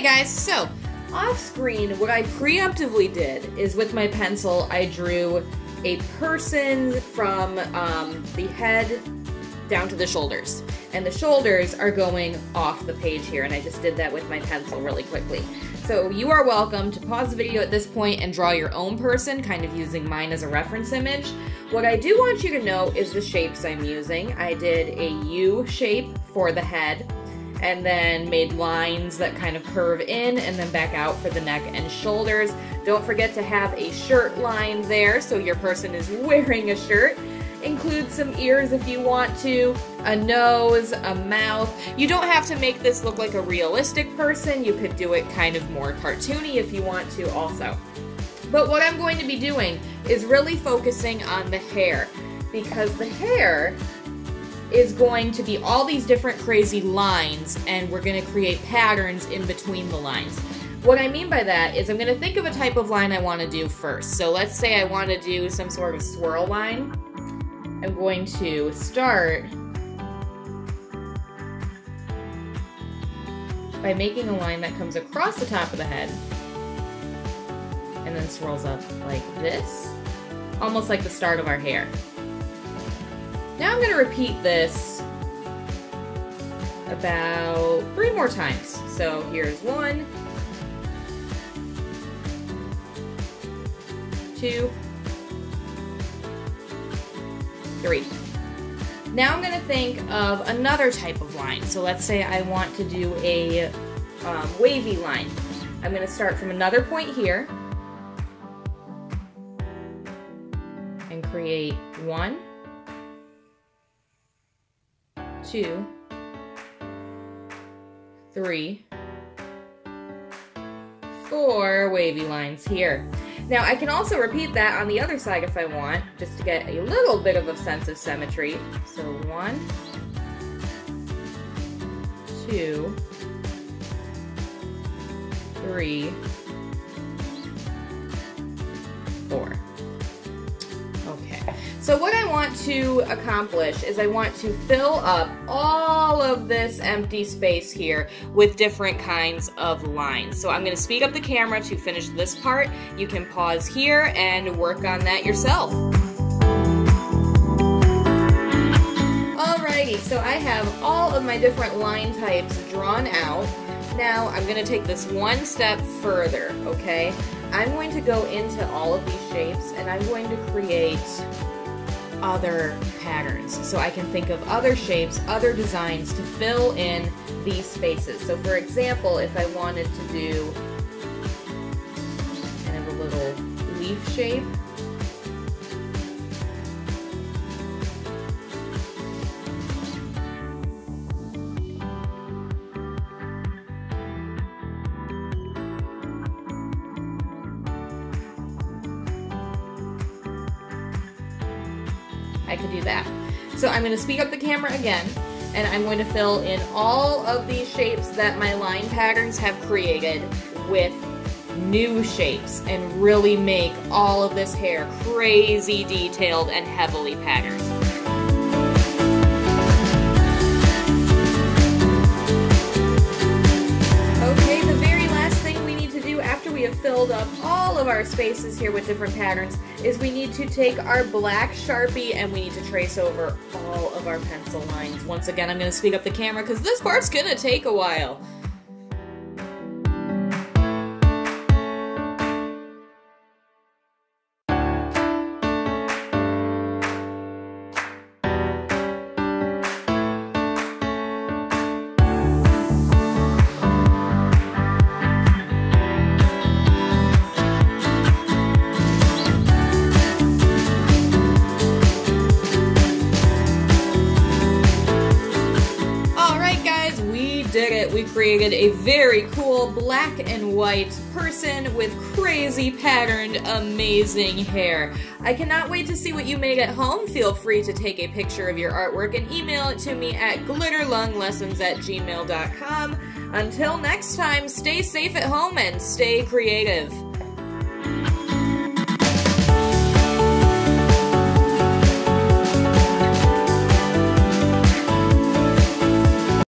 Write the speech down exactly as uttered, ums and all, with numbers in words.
Okay guys, so off screen, what I preemptively did is with my pencil, I drew a person from um, the head down to the shoulders. And the shoulders are going off the page here, and I just did that with my pencil really quickly. So you are welcome to pause the video at this point and draw your own person, kind of using mine as a reference image. What I do want you to know is the shapes I'm using. I did a U shape for the head, and then made lines that kind of curve in and then back out for the neck and shoulders. Don't forget to have a shirt line there so your person is wearing a shirt. Include some ears if you want to, a nose, a mouth. You don't have to make this look like a realistic person. You could do it kind of more cartoony if you want to also. But what I'm going to be doing is really focusing on the hair, because the hair is going to be all these different crazy lines, and we're going to create patterns in between the lines. What I mean by that is I'm going to think of a type of line I want to do first. So let's say I want to do some sort of swirl line. I'm going to start by making a line that comes across the top of the head and then swirls up like this, almost like the start of our hair. Now I'm going to repeat this about three more times. So here's one, two, three. Now I'm going to think of another type of line. So let's say I want to do a um, wavy line. I'm going to start from another point here and create one, two, three, four wavy lines here. Now I can also repeat that on the other side if I want, just to get a little bit of a sense of symmetry. So one, two, three, four. Okay, so what I want to accomplish is I want to fill up all of this empty space here with different kinds of lines. So I'm going to speed up the camera to finish this part. You can pause here and work on that yourself. Alrighty, so I have all of my different line types drawn out. Now I'm going to take this one step further, okay? I'm going to go into all of these shapes and I'm going to create other patterns. So I can think of other shapes, other designs to fill in these spaces. So for example, if I wanted to do kind of a little leaf shape, I could do that. So I'm going to speed up the camera again, and I'm going to fill in all of these shapes that my line patterns have created with new shapes and really make all of this hair crazy detailed and heavily patterned. Okay, the very last thing we need to do after we have filled up all of our spaces here with different patterns is we need to take our black Sharpie and we need to trace over all of our pencil lines. Once again, I'm going to speed up the camera because this part's going to take a while. We created a very cool black and white person with crazy patterned amazing hair. I cannot wait to see what you made at home. Feel free to take a picture of your artwork and email it to me at glitterlunglessons at gmail dot com. Until next time, stay safe at home and stay creative.